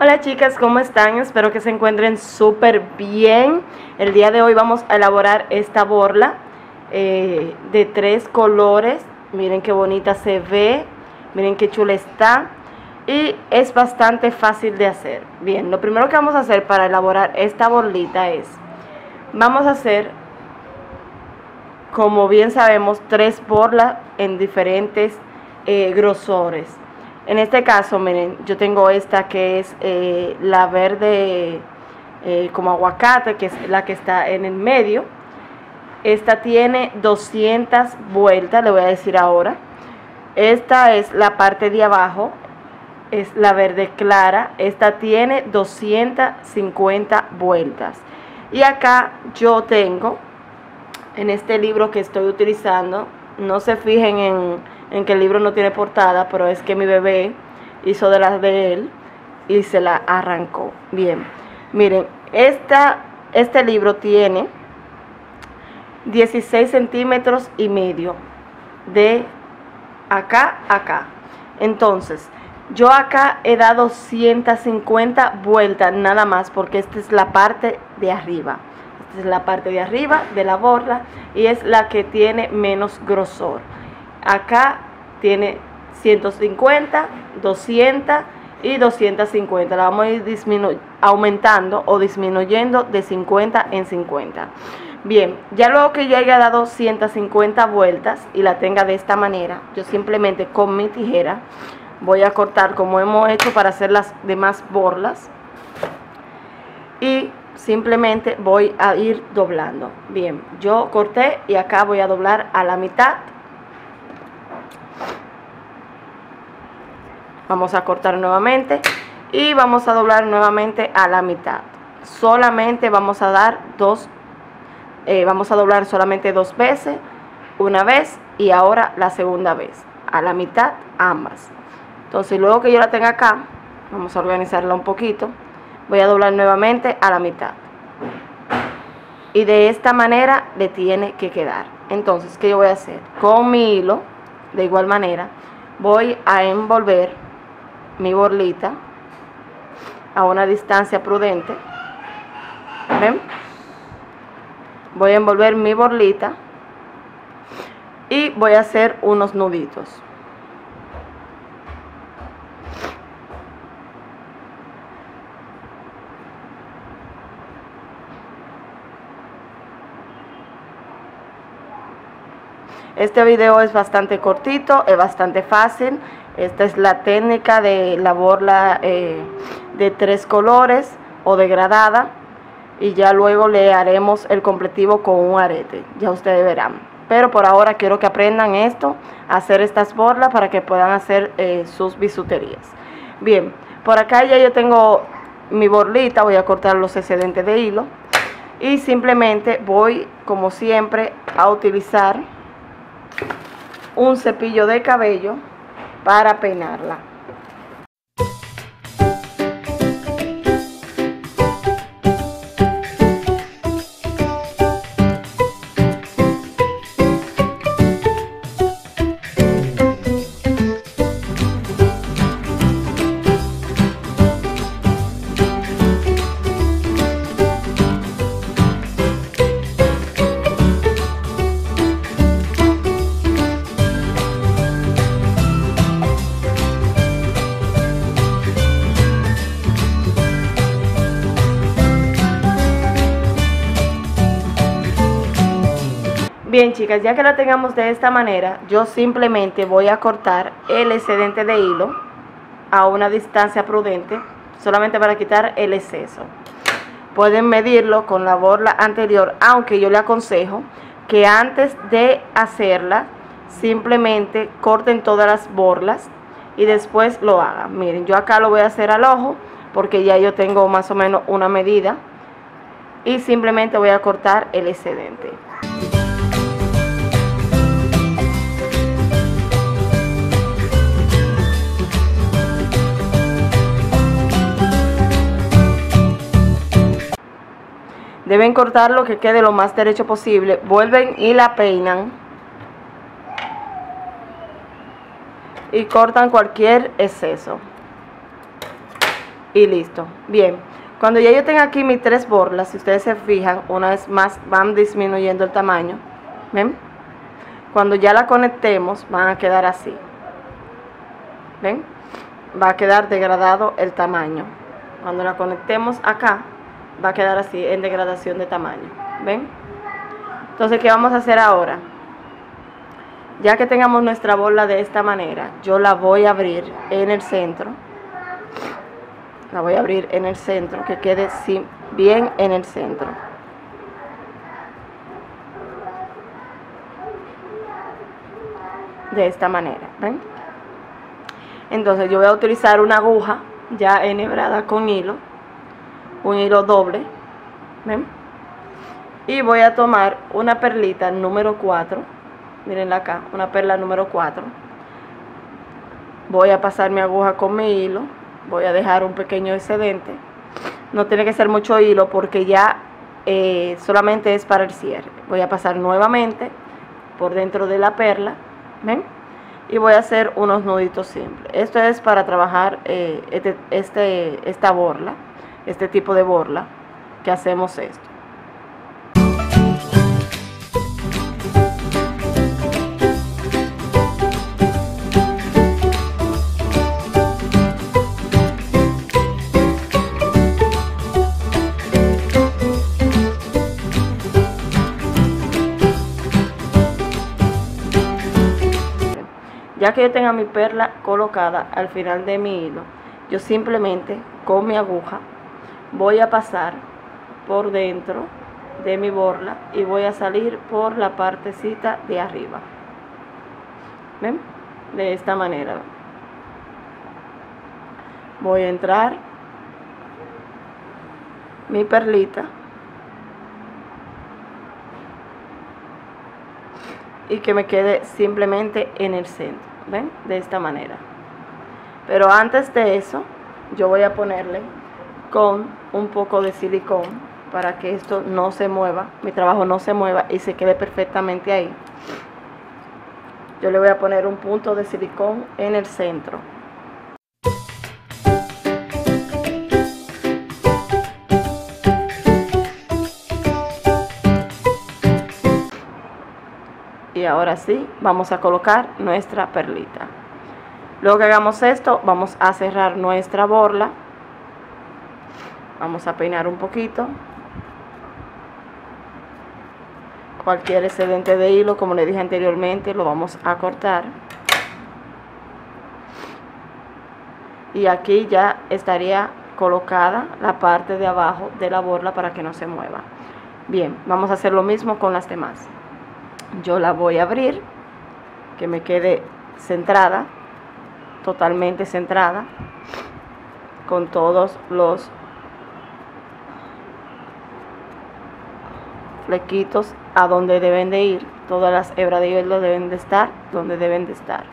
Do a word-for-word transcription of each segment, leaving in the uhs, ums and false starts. Hola chicas, ¿cómo están? Espero que se encuentren súper bien. El día de hoy vamos a elaborar esta borla eh, de tres colores. Miren qué bonita se ve, miren qué chula está. Y es bastante fácil de hacer. Bien, lo primero que vamos a hacer para elaborar esta borlita es, vamos a hacer, como bien sabemos, tres borlas en diferentes eh, grosores. En este caso, miren, yo tengo esta que es eh, la verde eh, como aguacate, que es la que está en el medio. Esta tiene doscientas vueltas, le voy a decir ahora. Esta es la parte de abajo, es la verde clara. Esta tiene doscientas cincuenta vueltas. Y acá yo tengo, en este libro que estoy utilizando, no se fijen en... en que el libro no tiene portada, pero es que mi bebé hizo de las de él y se la arrancó. Bien, miren, esta, este libro tiene dieciséis centímetros y medio de acá a acá. Entonces, yo acá he dado ciento cincuenta vueltas nada más, porque esta es la parte de arriba. Esta es la parte de arriba de la borla y es la que tiene menos grosor. Acá tiene ciento cincuenta, doscientas y doscientas cincuenta. La vamos a ir aumentando o disminuyendo de cincuenta en cincuenta. Bien, ya luego que yo haya dado ciento cincuenta vueltas y la tenga de esta manera, yo simplemente con mi tijera voy a cortar como hemos hecho para hacer las demás borlas. Y simplemente voy a ir doblando. Bien, yo corté y acá voy a doblar a la mitad. Vamos a cortar nuevamente y vamos a doblar nuevamente a la mitad. Solamente vamos a dar dos, eh, vamos a doblar solamente dos veces, una vez y ahora la segunda vez, a la mitad ambas. Entonces luego que yo la tenga acá, vamos a organizarla un poquito, voy a doblar nuevamente a la mitad. Y de esta manera le tiene que quedar. Entonces, ¿qué yo voy a hacer? Con mi hilo, de igual manera, voy a envolver mi borlita a una distancia prudente. ¿Ven? Voy a envolver mi borlita y voy a hacer unos nuditos. Este video es bastante cortito, es bastante fácil. Esta es la técnica de la borla eh, de tres colores o degradada, y ya luego le haremos el completivo con un arete, ya ustedes verán. Pero por ahora quiero que aprendan esto, hacer estas borlas para que puedan hacer eh, sus bisuterías. Bien, por acá ya yo tengo mi borlita, voy a cortar los excedentes de hilo y simplemente voy, como siempre, a utilizar un cepillo de cabello para peinarla. Bien chicas, ya que la tengamos de esta manera, yo simplemente voy a cortar el excedente de hilo a una distancia prudente, solamente para quitar el exceso. Pueden medirlo con la borla anterior, aunque yo le aconsejo que antes de hacerla, simplemente corten todas las borlas y después lo hagan. Miren, yo acá lo voy a hacer al ojo porque ya yo tengo más o menos una medida y simplemente voy a cortar el excedente. Deben cortar lo que quede lo más derecho posible. Vuelven y la peinan. Y cortan cualquier exceso. y listo. Bien, cuando ya yo tenga aquí mis tres borlas, si ustedes se fijan, una vez más van disminuyendo el tamaño, ¿ven? Cuando ya la conectemos van a quedar así, ¿ven? Va a quedar degradado el tamaño. Cuando la conectemos acá va a quedar así en degradación de tamaño, ¿ven? Entonces, ¿qué vamos a hacer ahora? Ya que tengamos nuestra bola de esta manera, yo la voy a abrir en el centro. La voy a abrir en el centro, que quede bien en el centro. De esta manera, ¿ven? Entonces yo voy a utilizar una aguja ya enhebrada con hilo, un hilo doble, ¿ven? Y voy a tomar una perlita número cuatro. Mirenla acá, una perla número cuatro. Voy a pasar mi aguja con mi hilo. Voy a dejar un pequeño excedente. No tiene que ser mucho hilo porque ya eh, solamente es para el cierre. Voy a pasar nuevamente por dentro de la perla. ¿Ven? Y voy a hacer unos nuditos simples. Esto es para trabajar eh, este, este, esta borla, este tipo de borla que hacemos esto. Ya que yo tenga mi perla colocada al final de mi hilo, yo simplemente con mi aguja voy a pasar por dentro de mi borla y voy a salir por la partecita de arriba. ¿Ven? De esta manera. Voy a entrar mi perlita y que me quede simplemente en el centro. ¿Ven? De esta manera. Pero antes de eso, yo voy a ponerle con un poco de silicón para que esto no se mueva, mi trabajo no se mueva y se quede perfectamente ahí. Yo le voy a poner un punto de silicón en el centro. Y ahora sí, vamos a colocar nuestra perlita. Luego que hagamos esto, vamos a cerrar nuestra borla. Vamos a peinar un poquito. Cualquier excedente de hilo, como le dije anteriormente, lo vamos a cortar. Y aquí ya estaría colocada la parte de abajo de la borla para que no se mueva. Bien, vamos a hacer lo mismo con las demás. Yo la voy a abrir, que me quede centrada, totalmente centrada, con todos los flequitos a donde deben de ir, todas las hebras de hilo deben de estar donde deben de estar,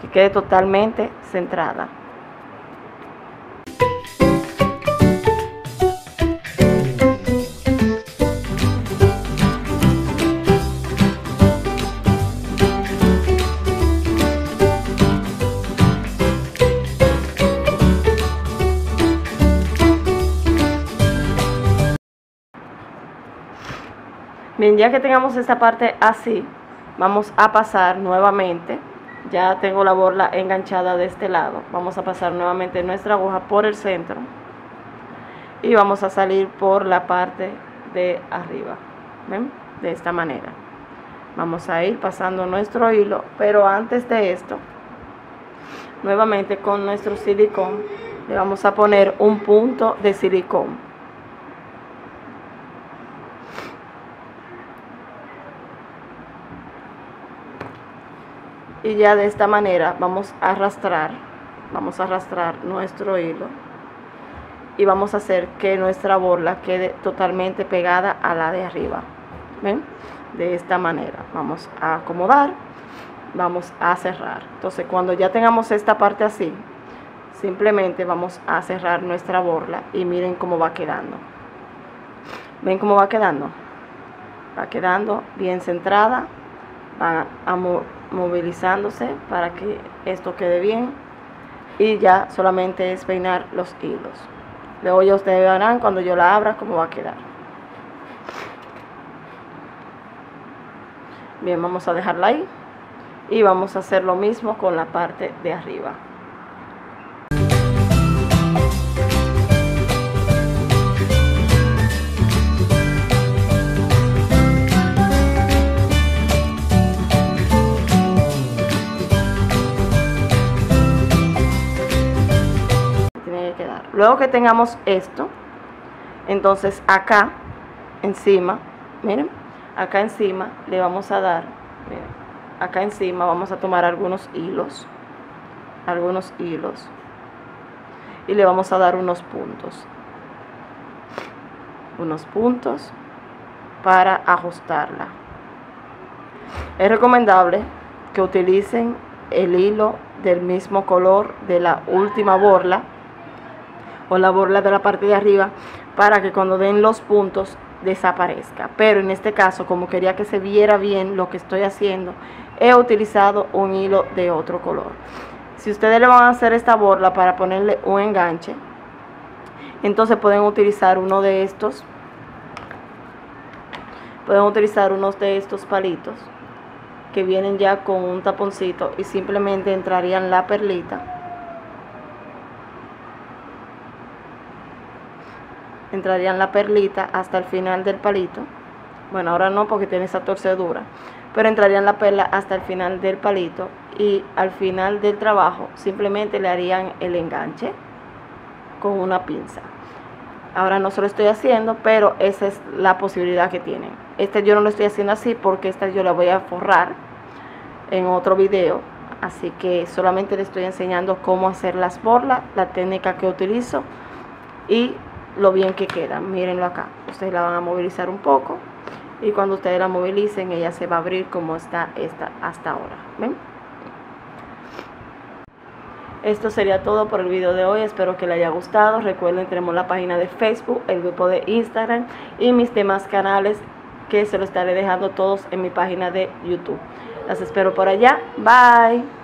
que quede totalmente centrada. Bien, ya que tengamos esta parte así, vamos a pasar nuevamente, ya tengo la borla enganchada de este lado, vamos a pasar nuevamente nuestra aguja por el centro y vamos a salir por la parte de arriba, ¿ven? De esta manera. Vamos a ir pasando nuestro hilo, pero antes de esto, nuevamente con nuestro silicón, le vamos a poner un punto de silicón. Y ya de esta manera vamos a arrastrar, vamos a arrastrar nuestro hilo y vamos a hacer que nuestra borla quede totalmente pegada a la de arriba. ¿Ven? De esta manera vamos a acomodar, vamos a cerrar. Entonces, cuando ya tengamos esta parte así, simplemente vamos a cerrar nuestra borla y miren cómo va quedando. ¿Ven cómo va quedando? Va quedando bien centrada, va a mover. Movilizándose para que esto quede bien y ya solamente es peinar los hilos. Luego ya ustedes verán cuando yo la abra cómo va a quedar. Bien, vamos a dejarla ahí y vamos a hacer lo mismo con la parte de arriba. Tiene que quedar. Luego que tengamos esto, entonces acá encima, miren, acá encima le vamos a dar, miren, acá encima vamos a tomar algunos hilos, algunos hilos, y le vamos a dar unos puntos, unos puntos para ajustarla. Es recomendable que utilicen el hilo del mismo color de la última borla o la borla de la parte de arriba para que cuando den los puntos desaparezca, pero en este caso, como quería que se viera bien lo que estoy haciendo, he utilizado un hilo de otro color. Si ustedes le van a hacer esta borla para ponerle un enganche, entonces pueden utilizar uno de estos, pueden utilizar unos de estos palitos que vienen ya con un taponcito y simplemente entrarían la perlita, entrarían la perlita hasta el final del palito. Bueno, ahora no porque tiene esa torcedura, pero entrarían la perla hasta el final del palito y al final del trabajo simplemente le harían el enganche con una pinza. Ahora no se lo estoy haciendo, pero esa es la posibilidad que tienen. Este yo no lo estoy haciendo así porque esta yo la voy a forrar en otro video, así que solamente le estoy enseñando cómo hacer las borlas, la técnica que utilizo y lo bien que queda. Mírenlo acá, ustedes la van a movilizar un poco y cuando ustedes la movilicen ella se va a abrir como está esta hasta ahora. ¿Ven? Esto sería todo por el video de hoy, espero que les haya gustado. Recuerden, tenemos la página de Facebook, el grupo de Instagram y mis demás canales que se los estaré dejando todos en mi página de YouTube. Las espero por allá, bye.